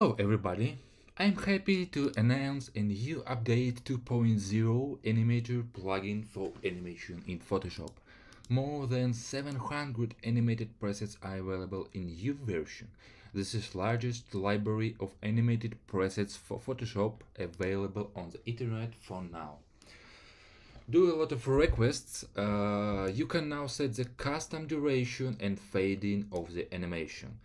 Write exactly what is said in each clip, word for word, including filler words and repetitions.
Hello everybody, I'm happy to announce a new update two point oh Animator Plugin for animation in Photoshop. More than seven hundred animated presets are available in new version. This is largest library of animated presets for Photoshop available on the internet for now. Do a lot of requests, uh, you can now set the custom duration and fading of the animation.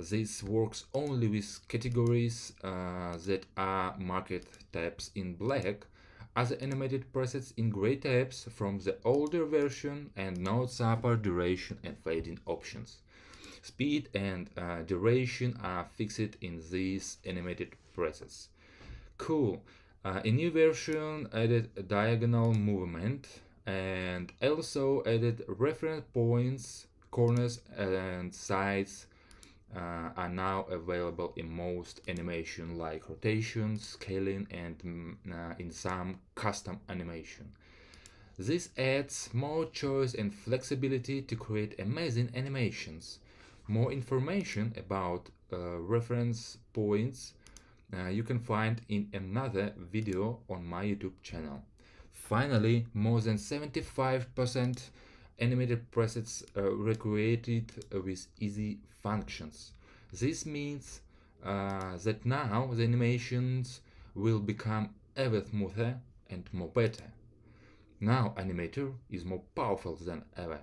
This works only with categories uh, that are marked tabs in black, other animated presets in gray tabs from the older version, and now support duration and fading options. Speed and uh, duration are fixed in these animated presets. Cool! Uh, a new version added a diagonal movement and also added reference points, corners and sides. Uh, are now available in most animation like rotation, scaling and uh, in some custom animation. This adds more choice and flexibility to create amazing animations. More information about uh, reference points uh, you can find in another video on my YouTube channel. Finally, more than seventy-five percent animated presets uh, recreated with easy functions. This means uh, that now the animations will become ever smoother and more better. Now Animator is more powerful than ever.